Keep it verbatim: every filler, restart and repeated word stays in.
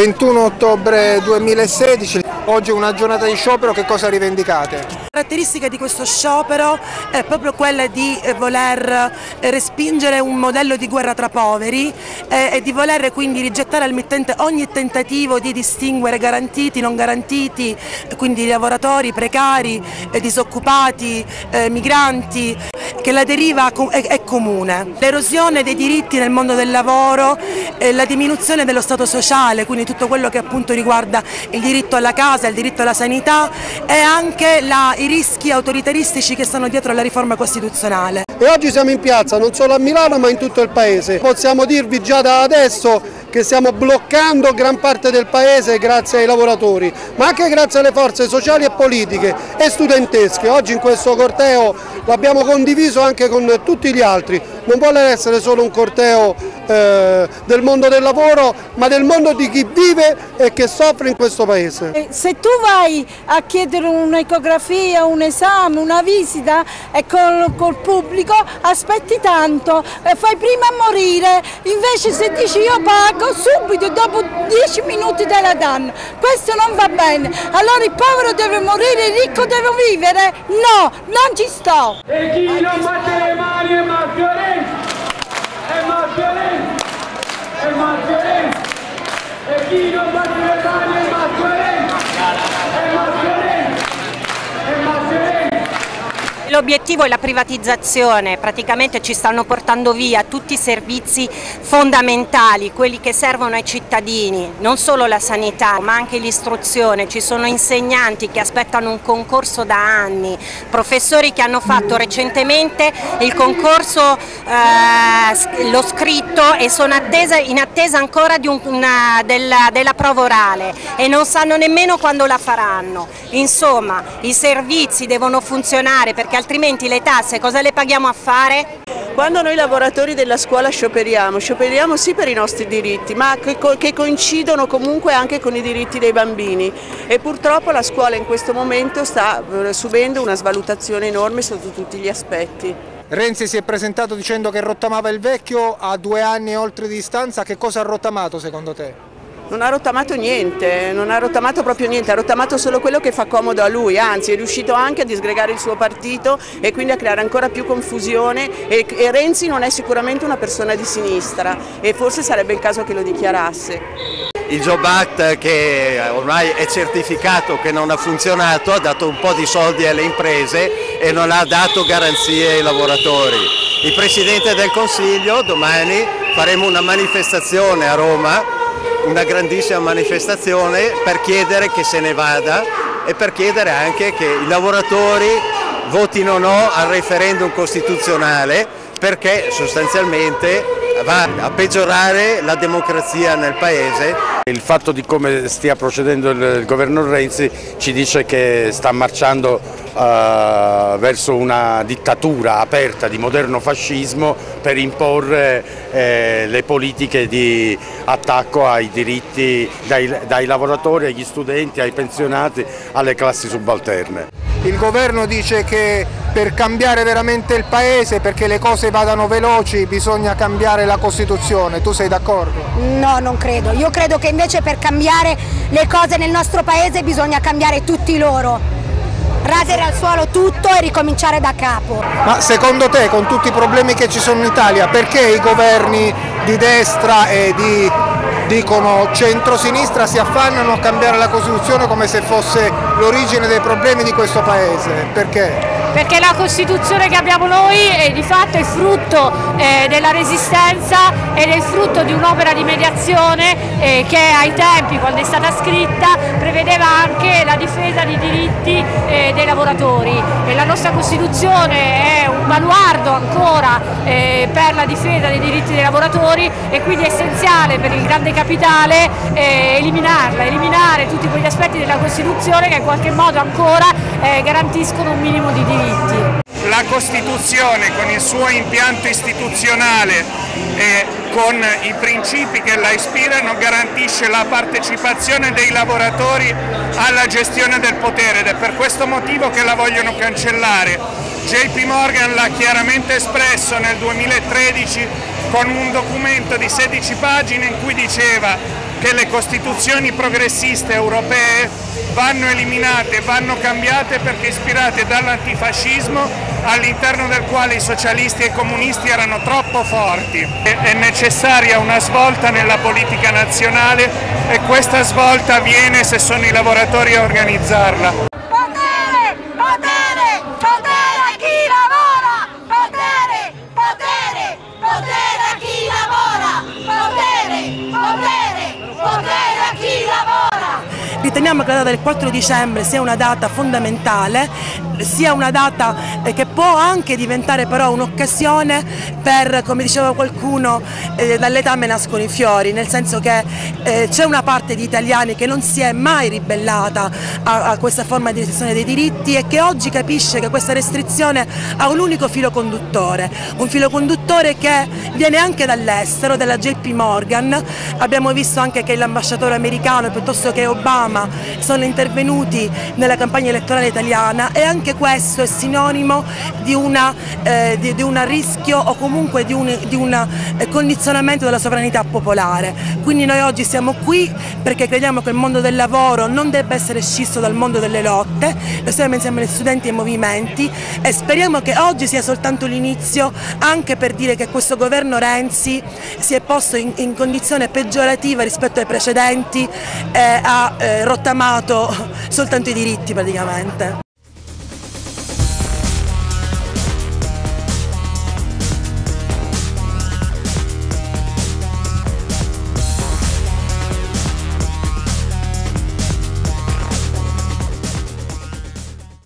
ventuno ottobre duemilasedici, oggi è una giornata di sciopero, che cosa rivendicate? La caratteristica di questo sciopero è proprio quella di voler respingere un modello di guerra tra poveri e di voler quindi rigettare al mittente ogni tentativo di distinguere garantiti, non garantiti, quindi lavoratori precari, disoccupati, migranti, che la deriva è comune. L'erosione dei diritti nel mondo del lavoro, la diminuzione dello stato sociale, quindi tutto quello che appunto riguarda il diritto alla casa, il diritto alla sanità e anche la i rischi autoritaristici che stanno dietro alla riforma costituzionale. E oggi siamo in piazza non solo a Milano ma in tutto il paese. Possiamo dirvi già da adesso che stiamo bloccando gran parte del paese grazie ai lavoratori, ma anche grazie alle forze sociali e politiche e studentesche. Oggi in questo corteo l'abbiamo condiviso anche con tutti gli altri. Non vuole essere solo un corteo eh, del mondo del lavoro, ma del mondo di chi vive e che soffre in questo paese. Se tu vai a chiedere un'ecografia, un esame, una visita e col, col pubblico, aspetti tanto, fai prima a morire, invece se dici io pago, subito dopo dieci minuti te la danno. Questo non va bene. Allora il povero deve morire, il ricco deve vivere? No, non ci sto. E chi non batte le mani è mafiolenza, è mafiolenza, è mafiolenza. E chi non batte le mani è mafiolenza, è mafiolenza, è mafiolenza. L'obiettivo è la privatizzazione, praticamente ci stanno portando via tutti i servizi fondamentali, quelli che servono ai cittadini, non solo la sanità ma anche l'istruzione. Ci sono insegnanti che aspettano un concorso da anni, professori che hanno fatto recentemente il concorso, eh, l'ho scritto e sono attesa, in attesa ancora di un, una, della, della prova orale e non sanno nemmeno quando la faranno. Insomma, i servizi devono funzionare perché altrimenti le tasse cosa le paghiamo a fare? Quando noi lavoratori della scuola scioperiamo, scioperiamo sì per i nostri diritti, ma che, co che coincidono comunque anche con i diritti dei bambini, e purtroppo la scuola in questo momento sta subendo una svalutazione enorme sotto tutti gli aspetti. Renzi si è presentato dicendo che rottamava il vecchio a due anni e oltre di distanza. Che cosa ha rottamato secondo te? Non ha rottamato niente, non ha rottamato proprio niente, ha rottamato solo quello che fa comodo a lui, anzi è riuscito anche a disgregare il suo partito e quindi a creare ancora più confusione, e, e Renzi non è sicuramente una persona di sinistra e forse sarebbe il caso che lo dichiarasse. Il Job Act, che ormai è certificato che non ha funzionato, ha dato un po' di soldi alle imprese e non ha dato garanzie ai lavoratori. Il Presidente del Consiglio, domani faremo una manifestazione a Roma, una grandissima manifestazione per chiedere che se ne vada e per chiedere anche che i lavoratori votino no al referendum costituzionale, perché sostanzialmente va a peggiorare la democrazia nel Paese. Il fatto di come stia procedendo il governo Renzi ci dice che sta marciando uh, verso una dittatura aperta di moderno fascismo per imporre eh, le politiche di attacco ai diritti dai, dai lavoratori, agli studenti, ai pensionati, alle classi subalterne. Il governo dice che per cambiare veramente il paese, perché le cose vadano veloci, bisogna cambiare la Costituzione. Tu sei d'accordo? No, non credo. Io credo che invece per cambiare le cose nel nostro paese bisogna cambiare tutti loro, radere al suolo tutto e ricominciare da capo. Ma secondo te, con tutti i problemi che ci sono in Italia, perché i governi di destra e di, dicono, centrosinistra si affannano a cambiare la Costituzione come se fosse l'origine dei problemi di questo paese? Perché? Perché la Costituzione che abbiamo noi è di fatto il frutto eh, della resistenza ed è il frutto di un'opera di mediazione eh, che ai tempi, quando è stata scritta, prevedeva anche la difesa dei diritti eh, dei lavoratori. E la nostra Costituzione è un baluardo ancora eh, per la difesa dei diritti dei lavoratori, e quindi è essenziale per il grande capitale eh, eliminarla, eliminare tutti quegli aspetti della Costituzione che in qualche modo ancora eh, garantiscono un minimo di diritti. La Costituzione, con il suo impianto istituzionale e con i principi che la ispirano, garantisce la partecipazione dei lavoratori alla gestione del potere, ed è per questo motivo che la vogliono cancellare. J P Morgan l'ha chiaramente espresso nel duemilatredici con un documento di sedici pagine in cui diceva: che le costituzioni progressiste europee vanno eliminate, vanno cambiate perché ispirate dall'antifascismo all'interno del quale i socialisti e i comunisti erano troppo forti. È necessaria una svolta nella politica nazionale e questa svolta avviene se sono i lavoratori a organizzarla. Riteniamo che la data del quattro dicembre sia una data fondamentale, sia una data che può anche diventare però un'occasione per, come diceva qualcuno, eh, dall'etame nascono i fiori, nel senso che eh, c'è una parte di italiani che non si è mai ribellata a, a questa forma di restrizione dei diritti e che oggi capisce che questa restrizione ha un unico filo conduttore, un filo conduttore che viene anche dall'estero, dalla J P Morgan, abbiamo visto anche che l'ambasciatore americano piuttosto che Obama sono intervenuti nella campagna elettorale italiana e anche questo è sinonimo di un eh, di, di una rischio o comunque di un di una condizionamento della sovranità popolare. Quindi noi oggi siamo qui perché crediamo che il mondo del lavoro non debba essere scisso dal mondo delle lotte, lo stiamo insieme agli studenti e ai movimenti e speriamo che oggi sia soltanto l'inizio anche per dire che questo governo Renzi si è posto in, in condizione peggiorativa rispetto ai precedenti, eh, a eh, rottamato soltanto i diritti praticamente.